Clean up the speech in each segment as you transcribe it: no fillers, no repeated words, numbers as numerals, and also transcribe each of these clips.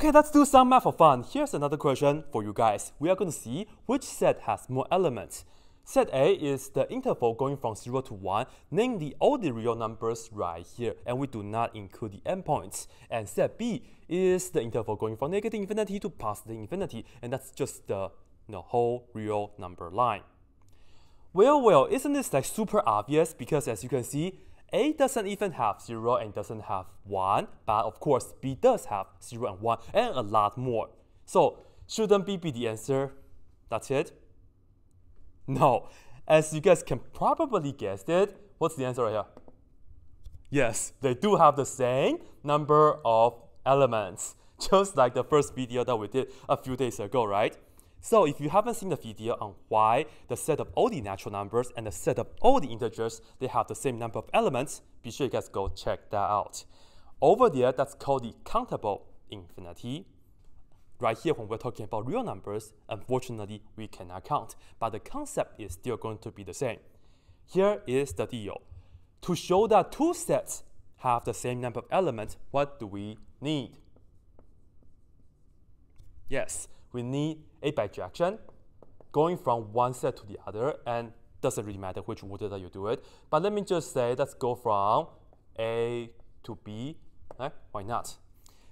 Okay, let's do some math for fun. Here's another question for you guys. We are going to see which set has more elements. Set A is the interval going from 0 to 1. Name all the real numbers right here, and we do not include the endpoints. And set B is the interval going from negative infinity to positive infinity, and that's just the whole real number line. Well, isn't this like super obvious? Because as you can see, A doesn't even have 0 and doesn't have 1, but of course B does have 0 and 1 and a lot more. So shouldn't B be the answer? That's it? No. As you guys can probably guess it, what's the answer right here? Yes, they do have the same number of elements, just like the first video that we did a few days ago, right? So if you haven't seen the video on why the set of all the natural numbers and the set of all the integers, they have the same number of elements, be sure you guys go check that out. Over there, that's called the countable infinity. Right here, when we're talking about real numbers, unfortunately, we cannot count, but the concept is still going to be the same. Here is the deal. To show that two sets have the same number of elements, what do we need? Yes. We need a bijection going from one set to the other, and doesn't really matter which order that you do it. But let me just say, let's go from A to B. Right? Why not?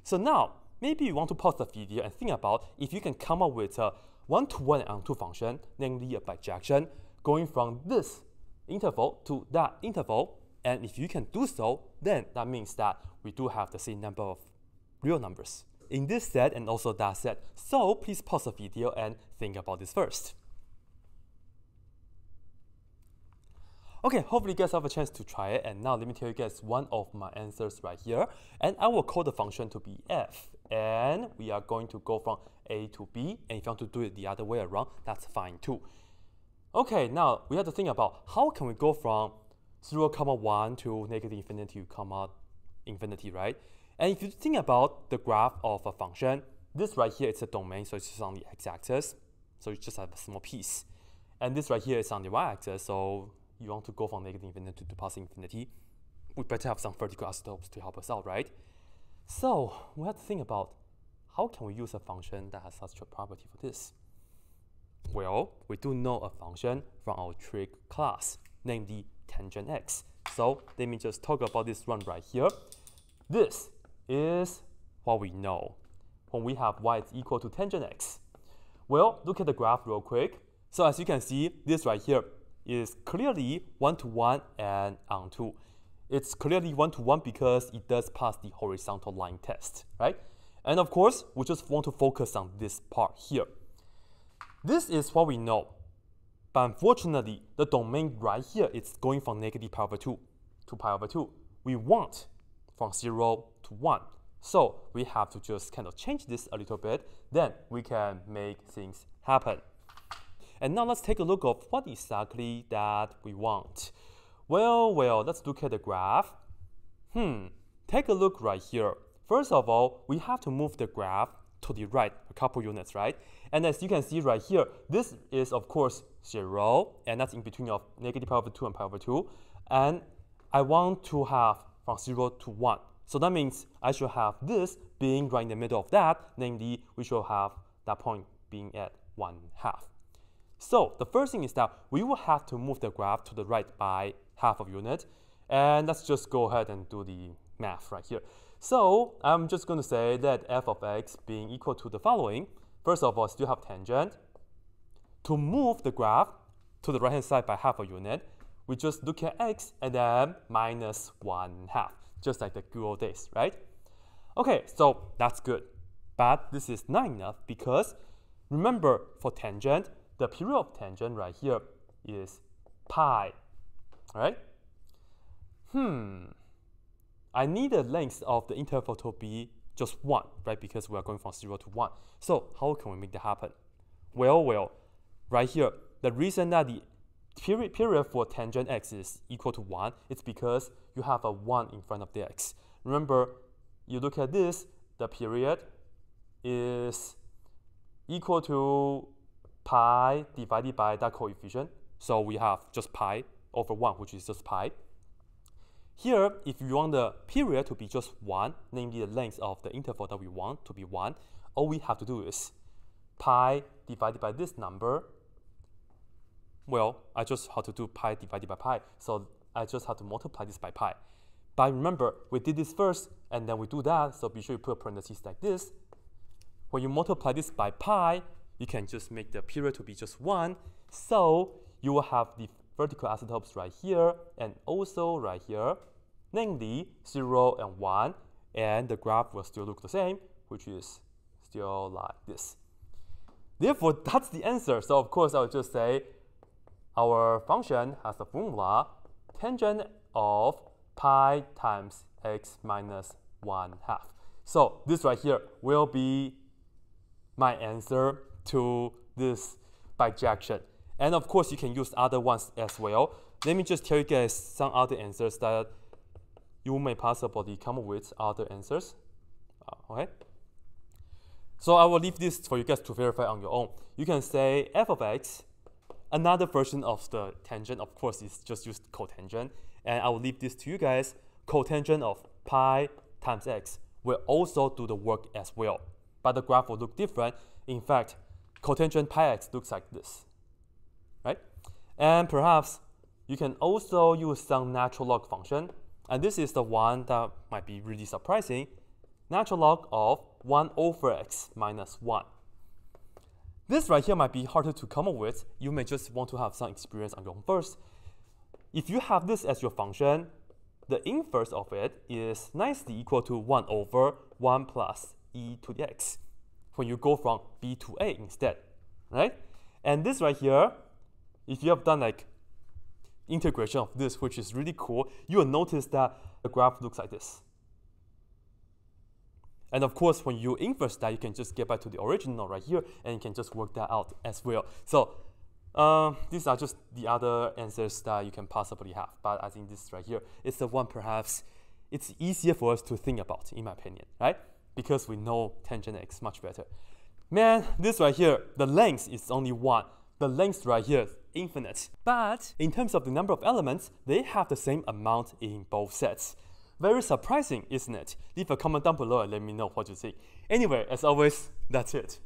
So now, maybe you want to pause the video and think about if you can come up with a one-to-one and onto function, namely a bijection, going from this interval to that interval. And if you can do so, then that means that we do have the same number of real numbers in this set and also that set. So please pause the video and think about this first. Okay, hopefully you guys have a chance to try it, and now let me tell you guys one of my answers right here, and I will call the function to be f, and we are going to go from A to B, and if you want to do it the other way around, that's fine too. Okay, now we have to think about how can we go from 0, 1 to negative infinity, infinity, right? And if you think about the graph of a function, this right here is a domain, so it's just on the x-axis, so you just have a small piece. And this right here is on the y-axis, so you want to go from negative infinity to positive infinity. We better have some vertical isotopes to help us out, right? So we have to think about how can we use a function that has such a property for this? Well, we do know a function from our trig class, namely tangent x. So let me just talk about this one right here. This is what we know when we have y is equal to tangent x. Well, look at the graph real quick. So as you can see, this right here is clearly one-to-one and onto. It's clearly one-to-one because it does pass the horizontal line test, right? And of course, we just want to focus on this part here. This is what we know, but unfortunately, the domain right here is going from negative pi over 2 to pi over 2. We want from 0 to 1. So we have to just kind of change this a little bit, then we can make things happen. And now let's take a look at what exactly that we want. Well, let's look at the graph. Take a look right here. First of all, we have to move the graph to the right a couple units, right? And as you can see right here, this is of course 0, and that's in between of negative pi over 2 and pi over 2. And I want to have from 0 to 1. So that means I should have this being right in the middle of that, namely we should have that point being at 1/2. So the first thing is that we will have to move the graph to the right by 1/2 unit, and let's just go ahead and do the math right here. So I'm just going to say that f of x being equal to the following. First of all, I still have tangent. To move the graph to the right hand side by 1/2 unit, we just look at x and then minus 1/2, just like the good old days, right? Okay, so that's good. But this is not enough because, remember, for tangent, the period of tangent right here is pi, right? I need the length of the interval to be just 1, right? Because we are going from 0 to 1. So how can we make that happen? Well, right here, the reason that the period for tangent x is equal to 1, it's because you have a 1 in front of the x. Remember, you look at this, the period is equal to pi divided by that coefficient. So we have just pi over 1, which is just pi. Here, if you want the period to be just 1, namely the length of the interval that we want to be 1, all we have to do is pi divided by this number. Well, I just have to do pi divided by pi, so I just have to multiply this by pi. But remember, we did this first, and then we do that, so be sure you put parentheses like this. When you multiply this by pi, you can just make the period to be just 1, so you will have the vertical isotopes right here and also right here, namely 0 and 1, and the graph will still look the same, which is still like this. Therefore, that's the answer. So of course, I would just say our function has the formula tangent of pi times x minus 1/2. So this right here will be my answer to this bijection. And of course, you can use other ones as well. Let me just tell you guys some other answers that you may possibly come up with other answers. Okay. So I will leave this for you guys to verify on your own. You can say f of x, another version of the tangent, of course, is just used cotangent. And I will leave this to you guys. Cotangent of pi times x will also do the work as well. But the graph will look different. In fact, cotangent pi x looks like this. Right? And perhaps you can also use some natural log function. And this is the one that might be really surprising. Natural log of 1 over x minus 1. This right here might be harder to come up with. You may just want to have some experience on your own first. If you have this as your function, the inverse of it is nicely equal to 1 over 1 plus e to the x when you go from b to a instead, right? And this right here, if you have done like integration of this, which is really cool, you will notice that the graph looks like this. And of course, when you inverse that, you can just get back to the original right here, and you can just work that out as well. So these are just the other answers that you can possibly have. But I think this right here is the one perhaps it's easier for us to think about, in my opinion, right? Because we know tangent x much better. Man, this right here, the length is only 1. The length right here is infinite. But in terms of the number of elements, they have the same amount in both sets. Very surprising, isn't it? Leave a comment down below and let me know what you think. Anyway, as always, that's it.